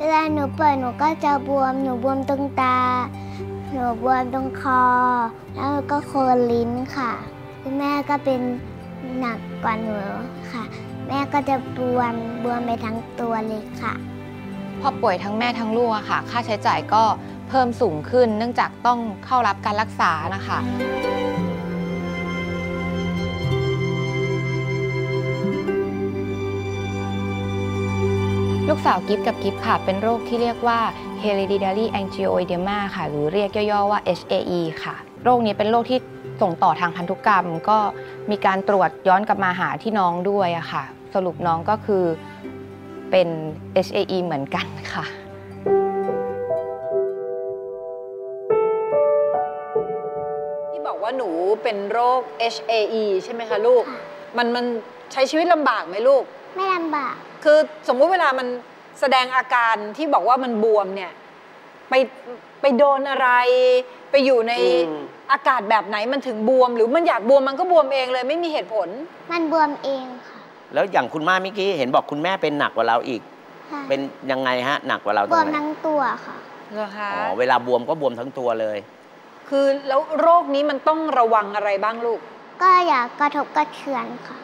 เวลาหนูเปิดหนูก็จะบวมหนูบวมตรงตาหนูบวมตรงคอแล้วก็โคนลิ้นค่ะคุณแม่ก็เป็นหนักกว่าหนูค่ะแม่ก็จะบวมไปทั้งตัวเลยค่ะพอป่วยทั้งแม่ทั้งลูกค่ะค่าใช้จ่ายก็เพิ่มสูงขึ้นเนื่องจากต้องเข้ารับการรักษานะคะลูกสาวกิฟกับกิฟค่ะเป็นโรคที่เรียกว่า hereditary angioedema ค่ะหรือเรียกย่อๆว่า HAE ค่ะโรคนี้เป็นโรคที่ส่งต่อทางพันธุกรรมก็มีการตรวจย้อนกลับมาหาที่น้องด้วยอะค่ะสรุปน้องก็คือเป็น HAE เหมือนกันค่ะที่บอกว่าหนูเป็นโรค HAE ใช่ไหมคะลูกมันใช้ชีวิตลำบากไหมลูกไม่ลำบากคือสมมุติเวลามันแสดงอาการที่บอกว่ามันบวมเนี่ยไปโดนอะไรไปอยู่ในอากาศแบบไหนมันถึงบวมหรือมันอยากบวมมันก็บวมเองเลยไม่มีเหตุผลมันบวมเองค่ะแล้วอย่างคุณแม่เมื่อกี้เห็นบอกคุณแม่เป็นหนักกว่าเราอีกเป็นยังไงฮะหนักกว่าเราบวมทั้งตัวค่ะเหรอคะอ๋อเวลาบวมก็บวมทั้งตัวเลยคือแล้วโรคนี้มันต้องระวังอะไรบ้างลูกก็อย่ากระทบกระเทือนค่ะ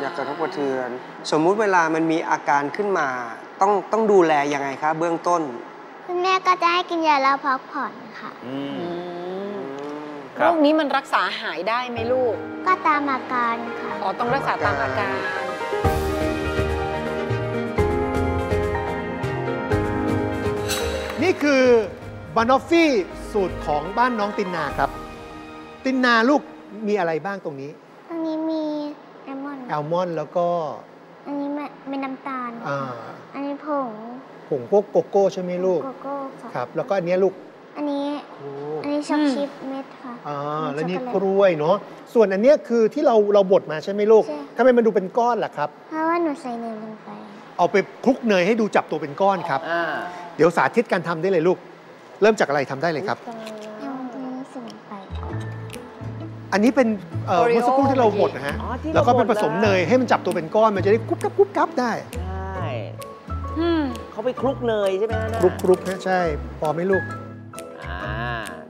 อยากกระทบกระเทือนสมมุติเวลามันมีอาการขึ้นมาต้องดูแลยังไงคะเบื้องต้นคุณแม่ก็จะให้กินยาแล้วพักผ่อนค่ะโรคนี้มันรักษาหายได้ไหมลูกก็ตามอาการค่ะอ๋อต้องรักษาตามอาการนี่คือบานอฟฟี่สูตรของบ้านน้องตินนาครับตินนาลูกมีอะไรบ้างตรงนี้มีแอลมอนแล้วก็อันนี้เป็นน้ำตาลอันนี้ผงพวกโกโก้ใช่ไหมลูกโกโก้ครับแล้วก็อันนี้ลูกอันนี้ช็อกชิพเม็ดค่ะแล้วนี่กล้วยเนาะส่วนอันนี้คือที่เราบดมาใช่ไหมลูกทำไมมันดูเป็นก้อนล่ะครับเพราะว่าหนูใส่เนยลงไปเอาไปคลุกเนยให้ดูจับตัวเป็นก้อนครับเดี๋ยวสาธิตการทำได้เลยลูกเริ่มจากอะไรทำได้เลยครับอันนี้เป็นเมื่อสักครู่ที่เราบดนะฮะแล้วก็เป็นผสมเนยให้มันจับตัวเป็นก้อนมันจะได้กุ๊บกับกุ๊บกับได้เขาไปคลุกเนยใช่ไหมนะคลุกนะใช่พอไหมลูก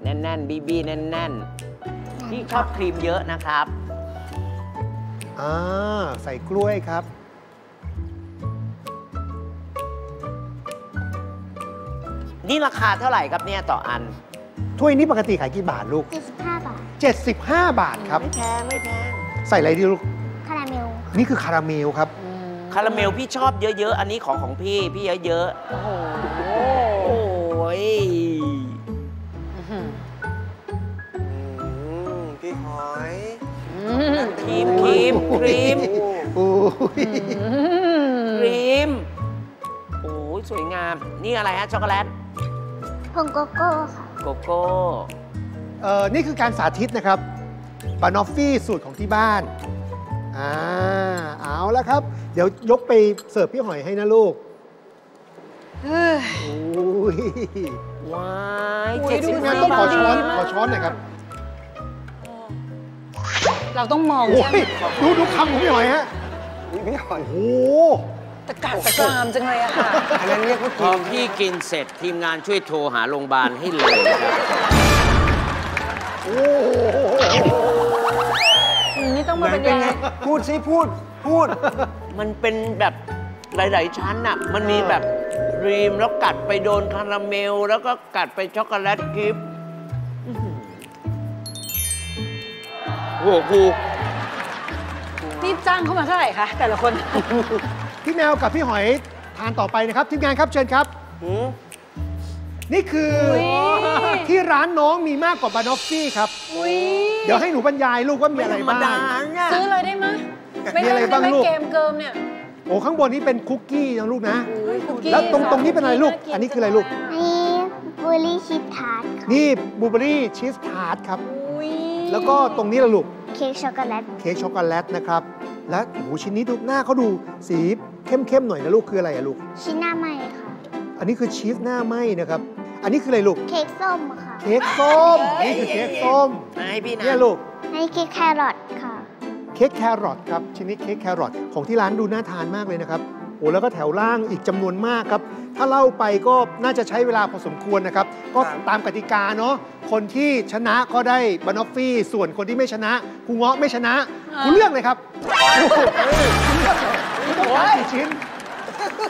แน่นๆบี้ๆแน่นๆที่ชอบครีมเยอะนะครับใส่กล้วยครับนี่ราคาเท่าไหร่ครับเนี่ยต่ออันถ้วยนี้ปกติขายกี่บาทลูก75 บาท75 บาทครับไม่แพงไม่แพงใส่อะไรดีลูกคาราเมลนี่คือคาราเมลครับคาราเมลพี่ชอบเยอะๆอันนี้ของพี่เยอะๆโอ้โหพี่หอยครีมโอ้ยสวยงามนี่อะไรฮะช็อกโกแลตผงโกโก้ค่ะโกโก้นี่คือการสาธิตนะครับบานอฟฟี่สูตรของที่บ้านเอาแล้วครับเดี๋ยวยกไปเสิร์ฟพี่หอยให้นะลูกว้าย70 บาทต้องขอช้อนหน่อยครับเราต้องมองดูคำของพี่หอยฮะพี่หอยโอ้ตะการตะกรามจังเลยอะค่ะอันนั้นเรียกว่าพอพี่กินเสร็จทีมงานช่วยโทรหาโรงพยาบาลให้เลยโอ้นี่ต้องมาเป็นยังไงพูดมันเป็นแบบหลายๆชั้นอะมันมีแบบครีมแล้วกัดไปโดนคาราเมลแล้วก็กัดไปช็อกโกแลตคลิปโอ้โหครูนี่จ้างเข้ามาเท่าไหร่คะแต่ละคนพี่แมวกับพี่หอยทานต่อไปนะครับทีมงานครับเชิญครับนี่คือที่ร้านน้องมีมากกว่าบานอฟฟี่ครับเดี๋ยวให้หนูบรรยายลูกว่ามีอะไรบ้างซื้อเลยได้ไหมไม่ได้ไม่เกมเกิมเนี่ยโอ้ข้างบนนี้เป็นคุกกี้นะลูกนะแล้วตรงนี้เป็นอะไรลูกอันนี้คืออะไรลูกนี่บลูเบอร์รี่ชีสทาร์ตนี่บลูเบอร์รี่ชีสทาร์ตครับแล้วก็ตรงนี้ละลูกเค้กช็อกโกแลตนะครับและหูชิ้นนี้ดูหน้าเขาดูสีเข้มหน่อยนะลูกคืออะไรอะลูกชิ้นหน้าไหมค่ะอันนี้คือชีสหน้าไหมนะครับอันนี้คืออะไรลูกเค้กส้มค่ะเค้กส้มนี่คือเค้กส้มนี่ลูกนี่เค้กแครอทค่ะเค้กแครอทครับชิ้นนี้เค้กแครอทของที่ร้านดูน่าทานมากเลยนะครับ โอ้แล้วก็แถวล่างอีกจำนวนมากครับถ้าเล่าไปก็น่าจะใช้เวลาพอสมควรนะครับก็ตามกติกาเนาะคนที่ชนะก็ได้บานอฟฟี่ส่วนคนที่ไม่ชนะครูเงาะไม่ชนะคุณเลือกเลยครับกี่ชิ้น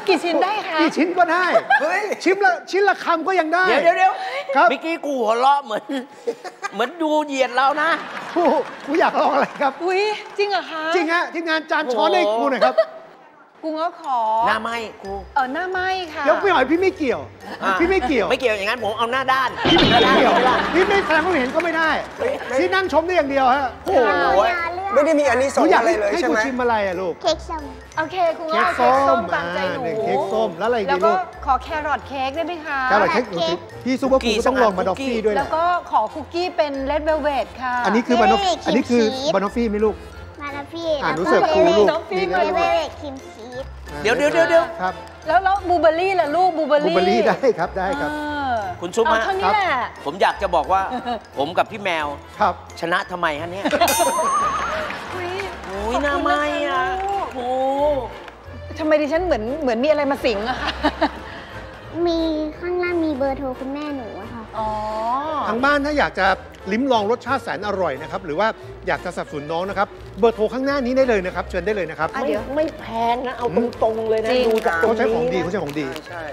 กี่ชิ้นได้คะกี่ชิ้นก็ได้ชิ้นละคำก็ยังได้เดี๋ยวครับเมื่อกี้กูหัวเราะเหมือนดูเหยียดเรานะกูอยากลองอะไรครับอุ้ยจริงเหรอคะจริงฮะทีมงานจานช้อนให้กูหน่อยครับกูก็ขอหน้าไม้กูหน้าไม้ค่ะแล้วพี่หอยพี่ไม่เกี่ยวไม่เกี่ยวอย่างนั้นผมเอาหน้าด้านพี่ไม่เกี่ยวพี่ไม่แสดงความเห็นก็ไม่ได้ที่นั่งชมได้อย่างเดียวฮะโอ้โหไม่ได้มีอันนี้สองอะไรเลยใช่ไหมให้กูชิมอะไรอะลูกเค้กส้มโอเคกูก็เอาเค้กส้มตามใจหนูเค้กส้มแล้วอะไรดีลูกแล้วก็ขอแครอทเค้กได้ไหมคะแครอทเค้กพี่ซูเปอร์คุกต้องลองบานอฟฟี่ด้วยแล้วก็ขอคุกกี้เป็นเรดเวลเวทค่ะอันนี้คือบานอฟฟี่ไหมลูกบานอฟฟี่แล้วก็เรดเวลเวทครีมชีสเดี๋ยวครับแล้วบูเบอรี่ล่ะลูกบูเบอรี่ได้ครับคุณซุปมาครับผมอยากจะบอกว่าผมกับพี่แมวครับชนะทำไมฮะเนี่ยโอ้ยหน้าไม้อะโอ้ทำไมดิฉันเหมือนมีอะไรมาสิงอะคะมีข้างล่างมีเบอร์โทรคุณแม่หนูอะค่ะทางบ้านถ้าอยากจะลิ้มลองรสชาติแสนอร่อยนะครับหรือว่าอยากจะสนับสนุนน้องนะครับเบอร์โทรข้างหน้านี้ได้เลยนะครับเชิญได้เลยนะครับไม่แพงนะเอาตรงๆเลยนะดูจากเขาใช้ของดีใช่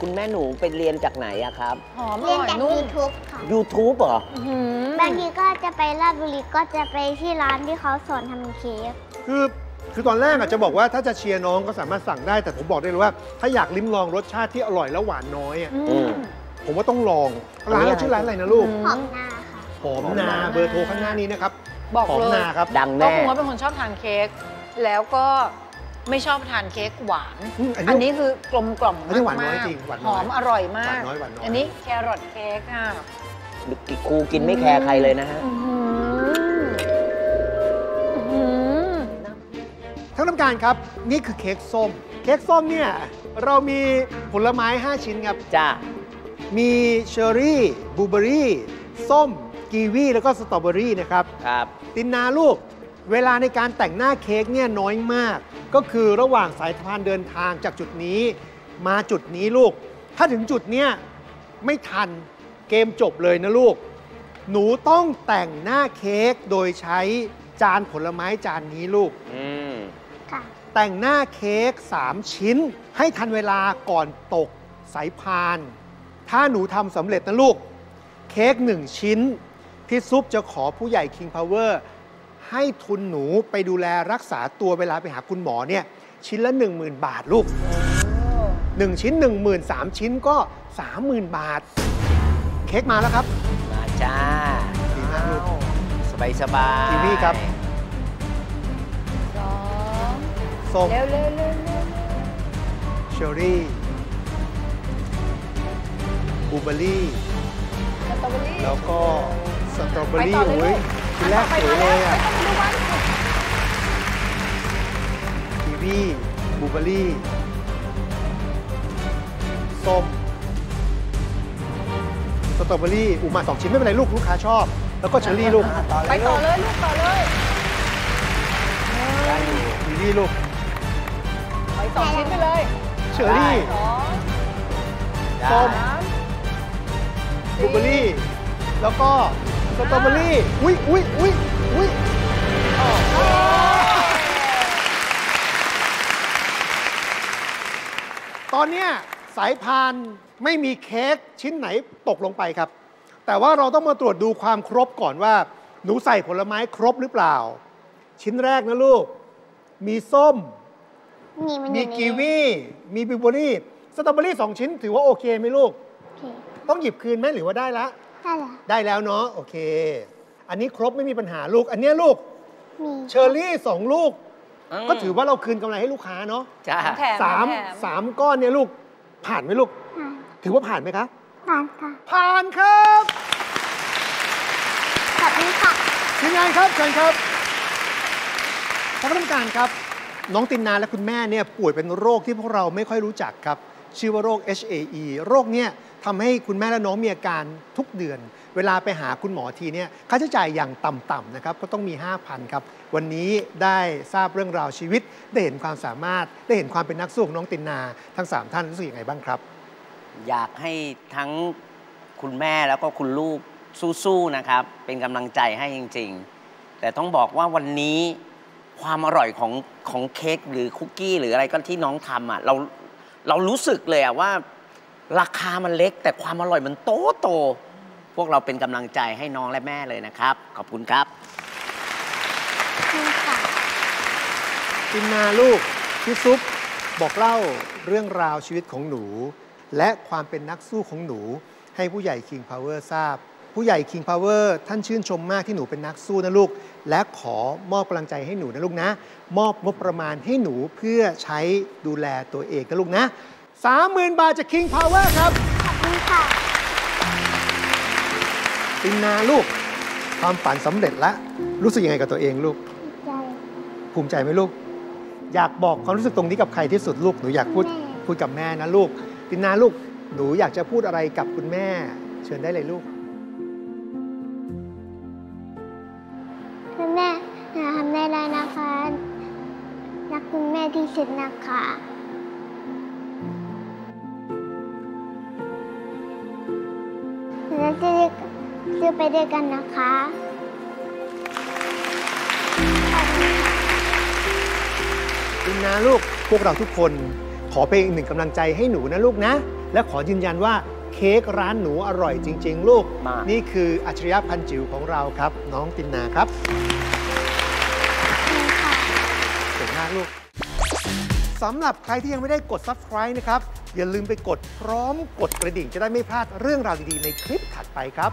คุณแม่หนูไปเรียนจากไหนอะครับเรียนจาก YouTube ค่ะ YouTube เหรอบางทีก็จะไปราชบุรีก็จะไปที่ร้านที่เขาสอนทำเค้กคือตอนแรกอาจจะบอกว่าถ้าจะเชียร์น้องก็สามารถสั่งได้แต่ผมบอกได้เลยว่าถ้าอยากลิ้มลองรสชาติที่อร่อยและหวานน้อยผมว่าต้องลองร้านชื่อร้านอะไรนะลูกหอมนาค่ะหอมนาเบอร์โทรข้างหน้านี้นะครับบอกเลยครับดังแน่เพราะว่าเป็นคนชอบทานเค้กแล้วก็ไม่ชอบทานเค้กหวานอันนี้คือกลมกล่อมมากหอมอร่อยมากอันนี้แครอทเค้กค่ะกูกินไม่แคร์ใครเลยนะฮะท่านผู้การครับนี่คือเค้กส้มเนี่ยเรามีผลไม้5ชิ้นครับจ้ะมีเชอร์รี่บลูเบอรี่ส้มกีวีแล้วก็สตรอเบอรี่นะครับตินนาลูกเวลาในการแต่งหน้าเค้กเนี่ยน้อยมากก็คือระหว่างสายพานเดินทางจากจุดนี้มาจุดนี้ลูกถ้าถึงจุดเนี้ยไม่ทันเกมจบเลยนะลูกหนูต้องแต่งหน้าเค้กโดยใช้จานผลไม้จานนี้ลูกแต่งหน้าเค้ก3ชิ้นให้ทันเวลาก่อนตกสายพานถ้าหนูทำสำเร็จนะลูกเค้ก1ชิ้นพี่ซุปจะขอผู้ใหญ่ King Power ให้ทุนหนูไปดูแลรักษาตัวเวลาไปหาคุณหมอเนี่ยชิ้นละ 10,000 บาทลูก1ชิ้น 10,000 3ชิ้นก็ 30,000 บาทเค้กมาแล้วครับมาจ้าดีมากลูกสบายทีวีครับส้มเชอร์รี่บลูเบอร์รี่แล้วก็สตรอเบอรี่โอ้ยทีแรกสวยเลยอ่ะทีวีบลูเบอร์รี่ส้มสตรอเบอรี่มา2ชิ้นไม่เป็นไรลูกค้าชอบแล้วก็เชอร์รี่ลูกไปต่อเลยลูกต่อเลยทีวีลูกไป2ชิ้นไปเลยเชอร์รี่ส้มบลูเบอร์รี่แล้วก็สตรอเบอรี่อุ้ยตอนเนี้ยสายพานไม่มีเค้กชิ้นไหนตกลงไปครับแต่ว่าเราต้องมาตรวจดูความครบก่อนว่าหนูใส่ผลไม้ครบหรือเปล่าชิ้นแรกนะลูกมีส้มมีกีวีมีบลูเบอร์รี่สตรอเบอรี่2ชิ้นถือว่าโอเคไหมลูกต้องหยิบคืนไหมหรือว่าได้ละได้แล้วเนาะโอเคอันนี้ครบไม่มีปัญหาลูกอันนี้ลูกเชอร์รี่2ลูกก็ถือว่าเราคืนกำไรให้ลูกค้าเนาะสามก้อนเนี่ยลูกผ่านไหมลูกถือว่าผ่านไหมคะผ่านค่ะผ่านครับขอบคุณค่ะทีมงานครับเชิญครับท่านผู้การครับน้องตินนาและคุณแม่เนี่ยป่วยเป็นโรคที่พวกเราไม่ค่อยรู้จักครับ ชื่อว่าโรค HAE โรคเนี้ยทำให้คุณแม่และน้องมีอาการทุกเดือนเวลาไปหาคุณหมอทีเนี่ยค่าใช้จ่ายอย่างต่ำๆนะครับก็ต้องมี 5,000 ครับวันนี้ได้ทราบเรื่องราวชีวิตได้เห็นความสามารถได้เห็นความเป็นนักสู้ของน้องตินาทั้ง3ท่านรู้สึกยังไงบ้างครับอยากให้ทั้งคุณแม่แล้วก็คุณลูกสู้ๆนะครับเป็นกำลังใจให้จริงๆแต่ต้องบอกว่าวันนี้ความอร่อยของเค้กหรือคุกกี้หรืออะไรก็ที่น้องทำอ่ะเรารู้สึกเลยอ่ะว่าราคามันเล็กแต่ความอร่อยมันโตพวกเราเป็นกำลังใจให้น้องและแม่เลยนะครับขอบคุณครับตินาลูกพี่ซุปบอกเล่าเรื่องราวชีวิตของหนูและความเป็นนักสู้ของหนูให้ผู้ใหญ่ King Power ทราบผู้ใหญ่ King Power ท่านชื่นชมมากที่หนูเป็นนักสู้นะลูกและขอมอบกำลังใจให้หนูนะลูกนะมอบงบประมาณให้หนูเพื่อใช้ดูแลตัวเองนะลูกนะ 30,000 บาทจาก King Power ครับขอบคุณค่ะตินาลูกความฝันสำเร็จแล้วรู้สึกยังไงกับตัวเองลูกภูมิใจไหมลูกอยากบอกความรู้สึกตรงนี้กับใครที่สุดลูกหนูอยากพูดกับแม่นะลูกตินาลูกหนูอยากจะพูดอะไรกับคุณแม่เชิญได้เลยลูกคุณแม่หนูทำได้แล้วนะคะรักคุณแม่ที่สุดนะคะเราจะซื้อไปด้วยกันนะคะคุณนะลูกพวกเราทุกคนขอเป็นอีกหนึ่งกำลังใจให้หนูนะลูกนะและขอยืนยันว่าเค้กร้านหนูอร่อยจริงๆลูกนี่คืออัจฉริยะพันจิ๋วของเราครับน้องตินาครับเก่งมากลูกสำหรับใครที่ยังไม่ได้กด Subscribe นะครับอย่าลืมไปกดพร้อมกดกระดิ่งจะได้ไม่พลาดเรื่องราวดีๆในคลิปถัดไปครับ